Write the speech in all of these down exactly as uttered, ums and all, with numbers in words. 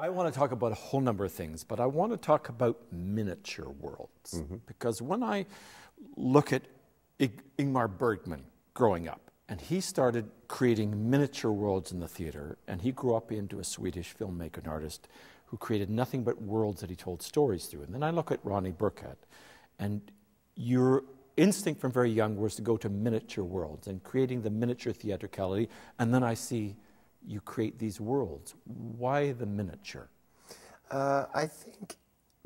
I want to talk about a whole number of things, but I want to talk about miniature worlds. Mm-hmm. Because when I look at Ig- Ingmar Bergman growing up, and he started creating miniature worlds in the theater, and he grew up into a Swedish filmmaker and artist who created nothing but worlds that he told stories through. And then I look at Ronnie Burkett, and your instinct from very young was to go to miniature worlds and creating the miniature theatricality, and then I see you create these worlds. Why the miniature? Uh, I think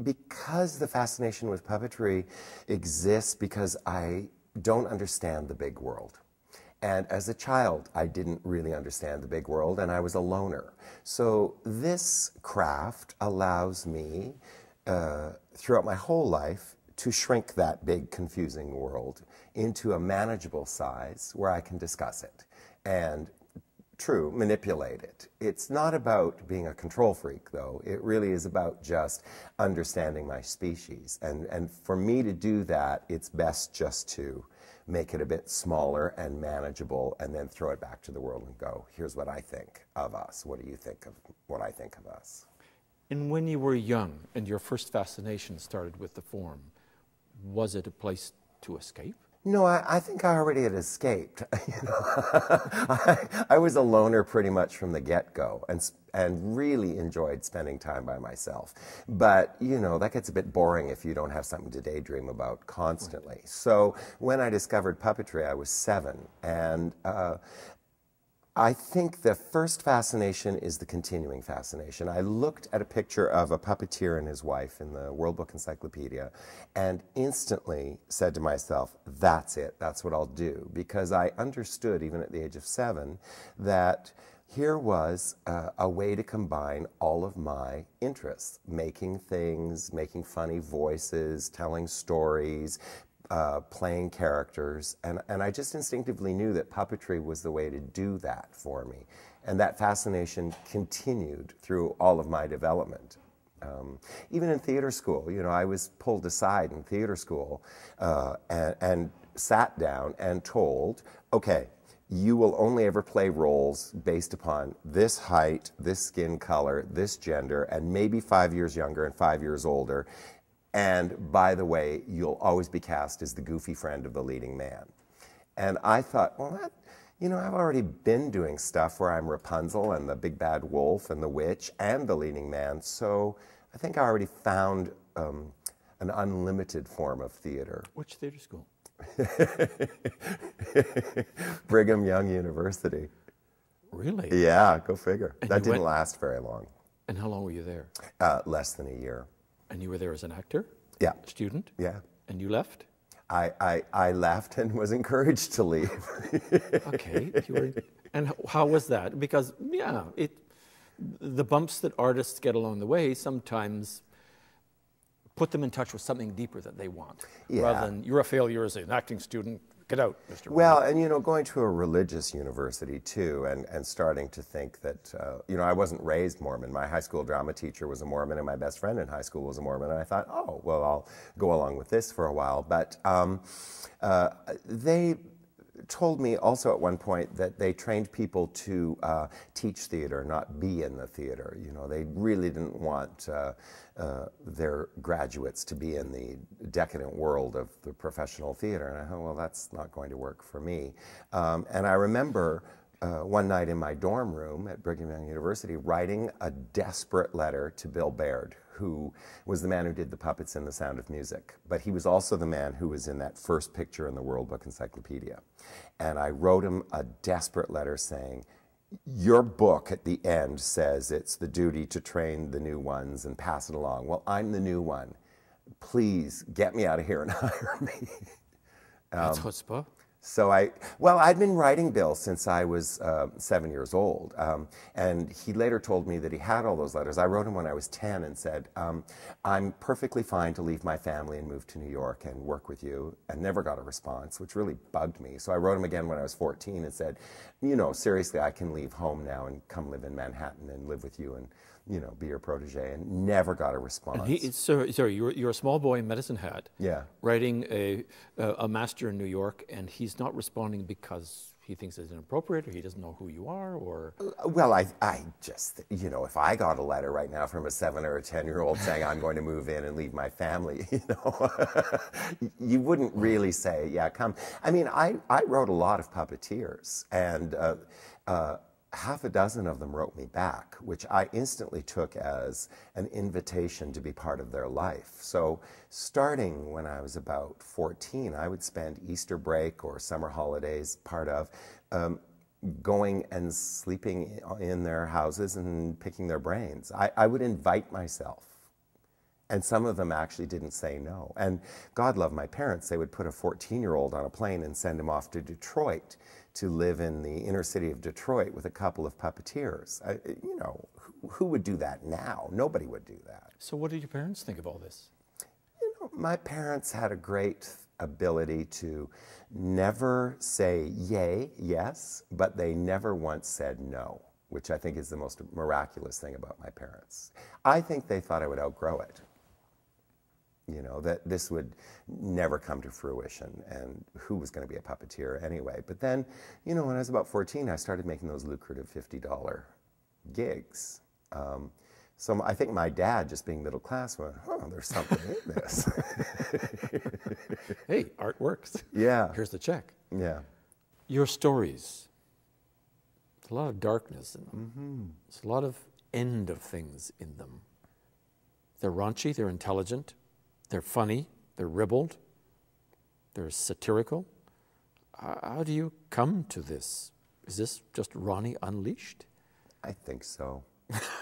because the fascination with puppetry exists because I don't understand the big world. And as a child, I didn't really understand the big world, and I was a loner. So this craft allows me, uh, throughout my whole life, to shrink that big, confusing world into a manageable size where I can discuss it. And true, manipulate it. It's not about being a control freak, though. It really is about just understanding my species. And, and for me to do that, it's best just to make it a bit smaller and manageable and then throw it back to the world and go, here's what I think of us. What do you think of what I think of us? And when you were young and your first fascination started with the form, was it a place to escape? No, I, I think I already had escaped. You know? I, I was a loner pretty much from the get-go, and and really enjoyed spending time by myself. But you know, that gets a bit boring if you don't have something to daydream about constantly. Right. So when I discovered puppetry, I was seven, and uh, I think the first fascination is the continuing fascination. I looked at a picture of a puppeteer and his wife in the World Book Encyclopedia and instantly said to myself, that's it, that's what I'll do. Because I understood, even at the age of seven, that here was uh, a way to combine all of my interests, making things, making funny voices, telling stories, Uh, playing characters, and, and I just instinctively knew that puppetry was the way to do that for me. And that fascination continued through all of my development. Um, even in theater school, you know, I was pulled aside in theater school uh, and, and sat down and told, okay, you will only ever play roles based upon this height, this skin color, this gender, and maybe five years younger and five years older. And by the way, you'll always be cast as the goofy friend of the leading man. And I thought, well, that, you know, I've already been doing stuff where I'm Rapunzel and the big bad wolf and the witch and the leading man. So I think I already found um, an unlimited form of theater. Which theater school? Brigham Young University. Really? Yeah, go figure. And that didn't went... last very long. And how long were you there? Uh, less than a year. And you were there as an actor? Yeah. Student? Yeah. And you left? I, I, I left and was encouraged to leave. Okay. You were, and how was that? Because, yeah, it, the bumps that artists get along the way sometimes put them in touch with something deeper that they want. Yeah. Rather than, you're a failure as an acting student. Get out, Mister Well, Ronnie. And you know, going to a religious university too, and, and starting to think that, uh, you know, I wasn't raised Mormon. My high school drama teacher was a Mormon, and my best friend in high school was a Mormon. And I thought, oh, well, I'll go along with this for a while. But um, uh, they told me also at one point that they trained people to uh, teach theater, not be in the theater. You know, they really didn't want uh, uh, their graduates to be in the decadent world of the professional theater. And I thought, well, that's not going to work for me. Um, and I remember uh, one night in my dorm room at Brigham Young University writing a desperate letter to Bill Baird, who was the man who did the puppets in The Sound of Music. But he was also the man who was in that first picture in the World Book Encyclopedia. And I wrote him a desperate letter saying, your book at the end says it's the duty to train the new ones and pass it along. Well, I'm the new one. Please get me out of here and hire me. um, That's chutzpah. So I, well, I'd been writing Bill since I was uh, seven years old, um, and he later told me that he had all those letters. I wrote him when I was ten and said, um, I'm perfectly fine to leave my family and move to New York and work with you, and never got a response, which really bugged me. So I wrote him again when I was fourteen and said, you know, seriously, I can leave home now and come live in Manhattan and live with you and, you know, be your protege, and never got a response. He, sorry, sorry you're, you're a small boy in Medicine Hat, yeah, writing a, a master in New York, and he's not responding because he thinks it's inappropriate, or he doesn't know who you are, or... Well, I, I just, you know, if I got a letter right now from a seven or a ten-year-old saying I'm going to move in and leave my family, you know, you wouldn't really say, yeah, come. I mean, I, I wrote a lot of puppeteers, and uh, uh, half a dozen of them wrote me back, which I instantly took as an invitation to be part of their life. So starting when I was about fourteen, I would spend Easter break or summer holidays, part of, um, going and sleeping in their houses and picking their brains. I, I would invite myself. And some of them actually didn't say no. And God love my parents, they would put a fourteen-year-old on a plane and send him off to Detroit to live in the inner city of Detroit with a couple of puppeteers. I, you know, who, who would do that now? Nobody would do that. So what did your parents think of all this? You know, my parents had a great ability to never say yay, yes, but they never once said no, which I think is the most miraculous thing about my parents. I think they thought I would outgrow it. You know, that this would never come to fruition, and who was going to be a puppeteer anyway. But then, you know, when I was about fourteen, I started making those lucrative fifty dollar gigs. Um, so I think my dad, just being middle class, went, oh, there's something in this. Hey, art works. Yeah. Here's the check. Yeah. Your stories, there's a lot of darkness in them. Mm-hmm. There's a lot of end of things in them. They're raunchy, they're intelligent. They're funny, they're ribald, they're satirical. How do you come to this? Is this just Ronnie unleashed? I think so.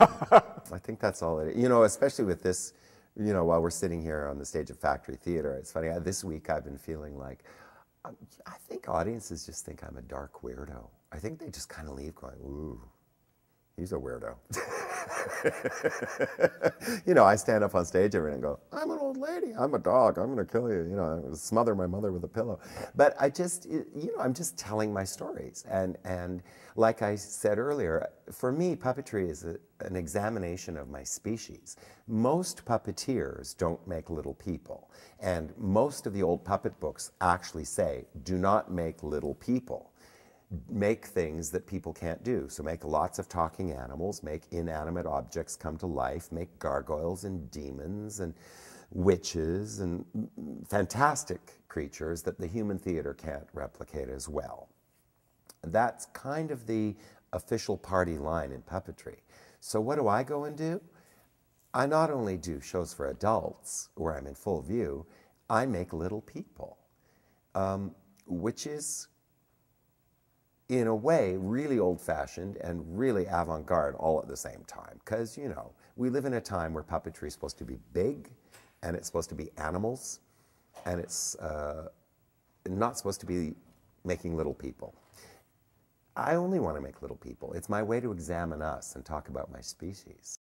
I think that's all it is. You know, especially with this, you know, while we're sitting here on the stage of Factory Theatre, it's funny, this week I've been feeling like, I think audiences just think I'm a dark weirdo. I think they just kind of leave going, ooh, he's a weirdo. You know, I stand up on stage every night and go, I'm an old lady, I'm a dog, I'm going to kill you, you know, I'm going to smother my mother with a pillow. But I just, you know, I'm just telling my stories. And, and like I said earlier, for me, puppetry is a, an examination of my species. Most puppeteers don't make little people. And most of the old puppet books actually say, do not make little people. Make things that people can't do. So make lots of talking animals, make inanimate objects come to life, make gargoyles and demons and witches and fantastic creatures that the human theater can't replicate as well. That's kind of the official party line in puppetry. So what do I go and do? I not only do shows for adults where I'm in full view, I make little people, um, which is in a way, really old-fashioned and really avant-garde all at the same time. Because, you know, we live in a time where puppetry is supposed to be big, and it's supposed to be animals, and it's uh, not supposed to be making little people. I only want to make little people. It's my way to examine us and talk about my species.